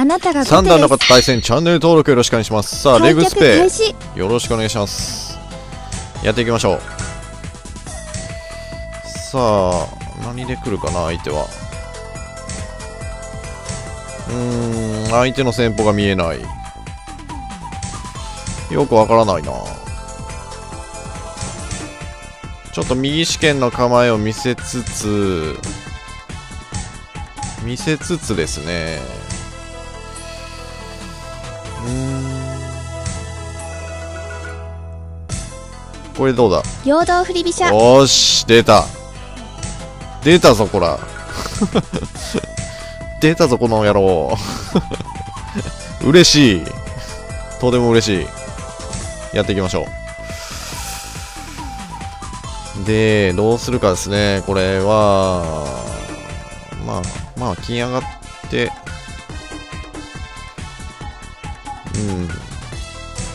あなたが5手です。3段の方対戦チャンネル登録よろしくお願いします。さあレグスペよろしくお願いします。やっていきましょう。さあ何で来るかな。相手は相手の戦法が見えない。よくわからないな。ちょっと右四間の構えを見せつつですね。これどうだ。陽動振り飛車。よし出たぞこら出たぞこの野郎嬉しい。とても嬉しい。やっていきましょう。でどうするかですね。これはまあ金上がって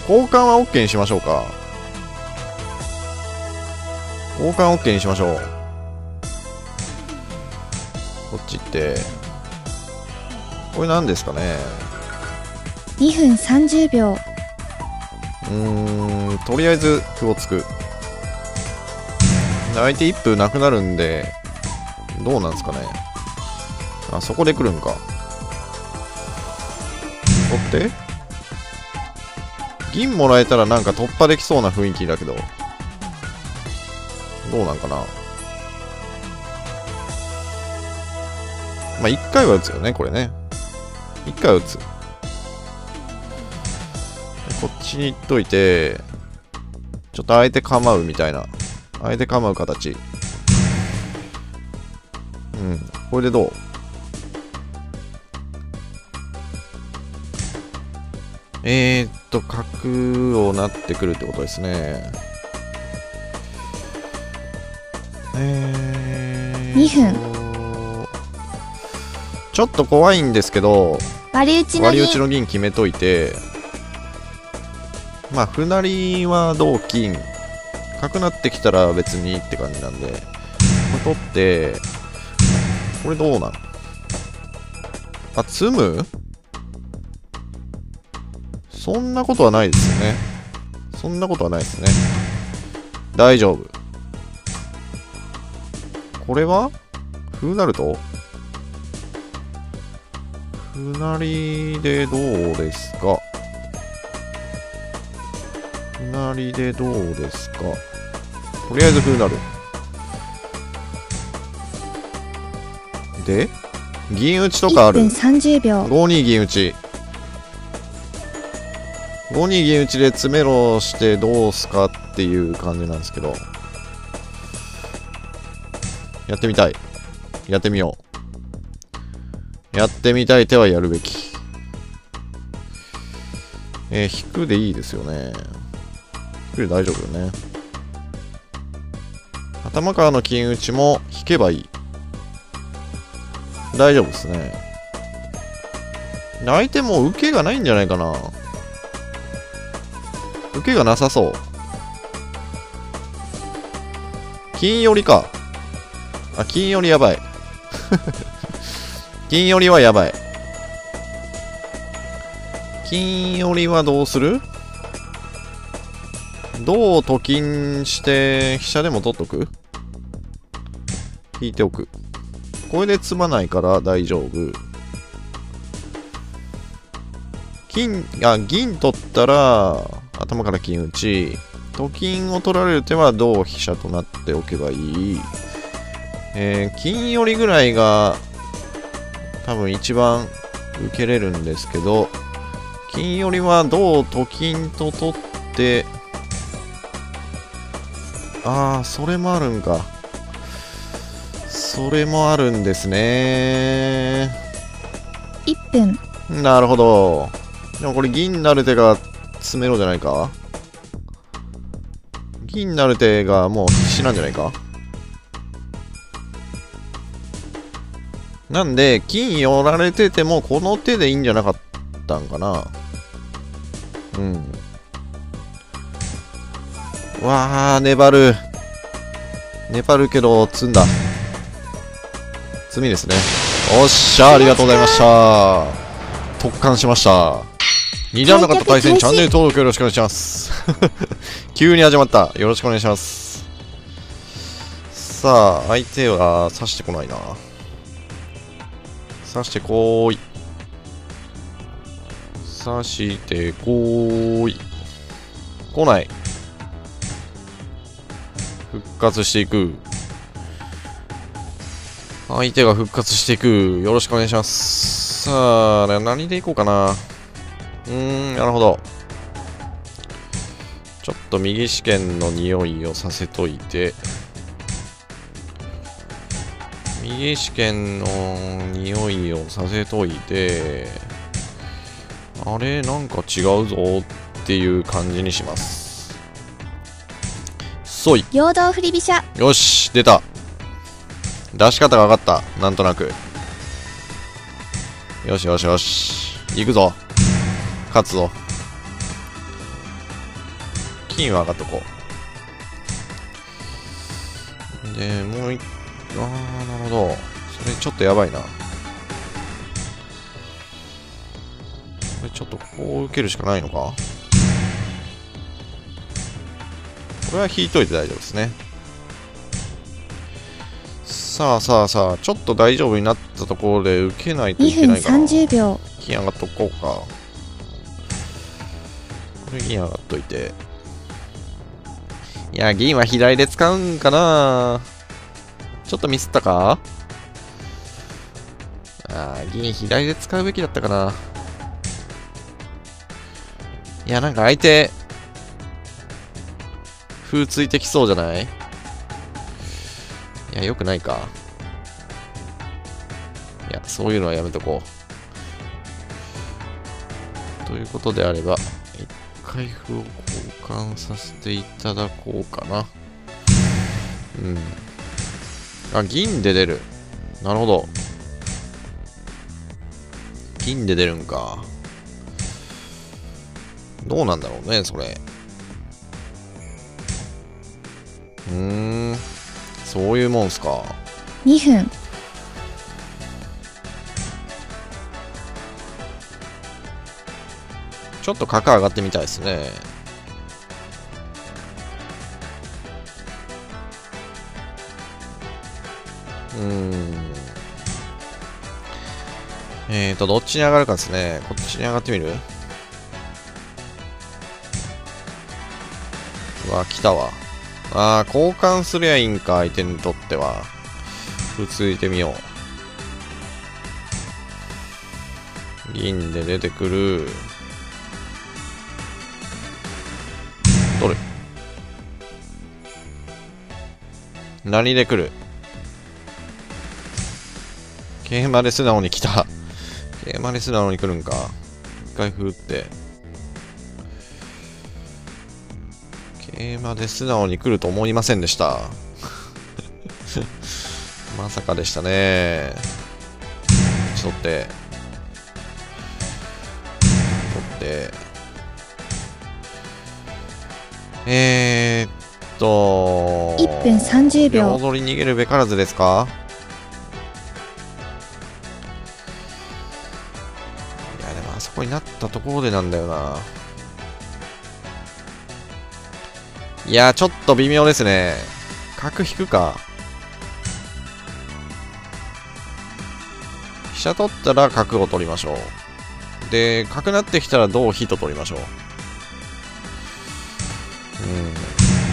交換は OK にしましょうか。交換 OK にしましょう。こっちってこれ何ですかね。2分30秒。とりあえず歩を突く。相手一歩なくなるんでどうなんですかね。あそこで来るんか。取って銀もらえたらなんか突破できそうな雰囲気だけどどうなんかな。まあ1回は打つよねこれね。1回は打つ。こっちに行っといてちょっとあえて構うみたいな。あえて構う形。これでどう。角をなってくるってことですね。2分。ちょっと怖いんですけど割り打ちの銀決めといて、まあ歩成りは同金角なってきたら別にって感じなんで、取ってこれどうなの。あ詰む。そんなことはないですよね。そんなことはないですね。大丈夫。これは歩なると歩なりでどうですか。歩なりでどうですか。とりあえず歩なる。で銀打ちとかある。1分30秒。5二銀打ち。5二銀打ちで詰めろしてどうすかっていう感じなんですけど、やってみたい。やってみよう。やってみたい手はやるべき。引くでいいですよね。引くで大丈夫よね。頭からの金打ちも引けばいい。大丈夫ですね。相手も受けがないんじゃないかな。受けがなさそう。金寄りか。あ、金寄りやばい金寄りはやばい。金寄りはどうする。どうと金して飛車でも取っとく。引いておく。これで詰まないから大丈夫。銀取ったら頭から金打ち。と金を取られる手は同飛車となっておけばいい。金寄りぐらいが多分一番受けれるんですけど、金寄りは同と金と取って、ああそれもあるんか。それもあるんですね。1分。なるほど。でもこれ銀になる手が詰めろじゃないか。銀になる手がもう必死なんじゃないか。なんで金寄られててもこの手でいいんじゃなかったんかな。わあ粘るけど詰んだ。詰みですね。おっしゃありがとうございました。突貫しました。2弾の方対戦、チャンネル登録よろしくお願いします。急に始まった。よろしくお願いします。さあ、相手は刺してこないな。刺してこーい。刺してこーい。来ない。復活していく。相手が復活していく。よろしくお願いします。さあ、何でいこうかな。なるほど。ちょっと右試験の匂いをさせといて。右試験の匂いをさせといて。あれ、なんか違うぞっていう感じにします。そい。陽動振り飛車。よし、出た。出し方が分かった。なんとなく。よしよしよし。行くぞ。勝つぞ。金は上がっとこう。で、もう一、なるほど。それちょっとやばいな。これちょっとこう受けるしかないのか。これは引いといて大丈夫ですね。さあさあさあ、ちょっと大丈夫になったところで受けないといけないから金上がっとこうか。これ銀上がっといて、いや銀は左で使うんかな。ちょっとミスったか。ああ、銀左で使うべきだったかな。いや、なんか相手風ついてきそうじゃない？いや、よくないか。いや、そういうのはやめとこう。ということであれば、一回歩を交換させていただこうかな。あ、銀で出る。なるほど。銀で出るんか。どうなんだろうね、それ。そういうもんすか。2分。ちょっと角上がってみたいですね。どっちに上がるかですね。こっちに上がってみる。うわ、来たわ。ああ、交換すりゃいいんか、相手にとっては。普通いてみよう。銀で出てくる。どれ？何でくる？桂馬で素直に来た。桂馬で素直に来るんか。一回振って。桂馬で素直に来ると思いませんでした。まさかでしたね。取って。取って。1分30秒。両取り逃げるべからずですか？いや、でもあそこになったところでなんだよな。いやー、ちょっと微妙ですね。角引くか。飛車取ったら角を取りましょう。で、角なってきたら同飛と取りましょ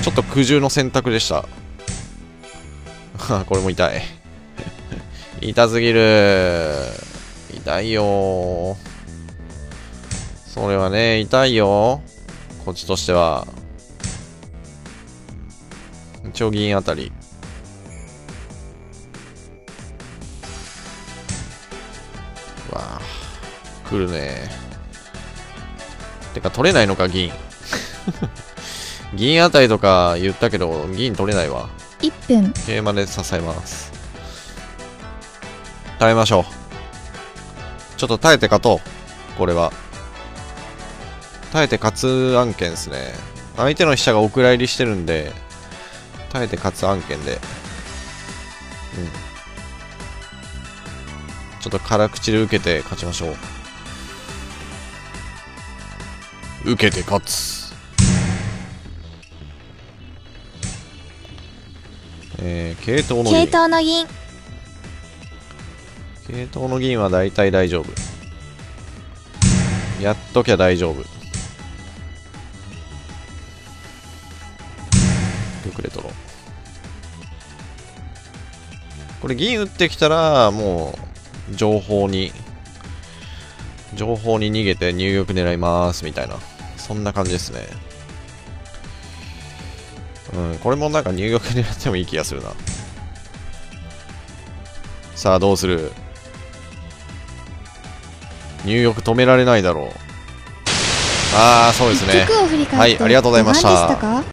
う。ちょっと苦渋の選択でした。これも痛い。痛すぎる。痛いよー。それはね、痛いよー。こっちとしては。一応銀あたり。わあ、来るね。てか取れないのか、銀。銀あたりとか言ったけど銀取れないわ。1分。桂馬で支えます。耐えましょう。ちょっと耐えて勝とう。これは耐えて勝つ案件ですね。相手の飛車がお蔵入りしてるんで、耐えて勝つ案件で、ちょっと辛口で受けて勝ちましょう。受けて勝つ。系統の銀。系統の銀は大体大丈夫。やっときゃ大丈夫。玉レトロ。これ銀打ってきたらもう情報に逃げて入玉狙いますみたいな、そんな感じですね。うん、これもなんか入玉狙ってもいい気がするな。さあどうする？入玉止められないだろう。ああ、そうですね。はい、ありがとうございました。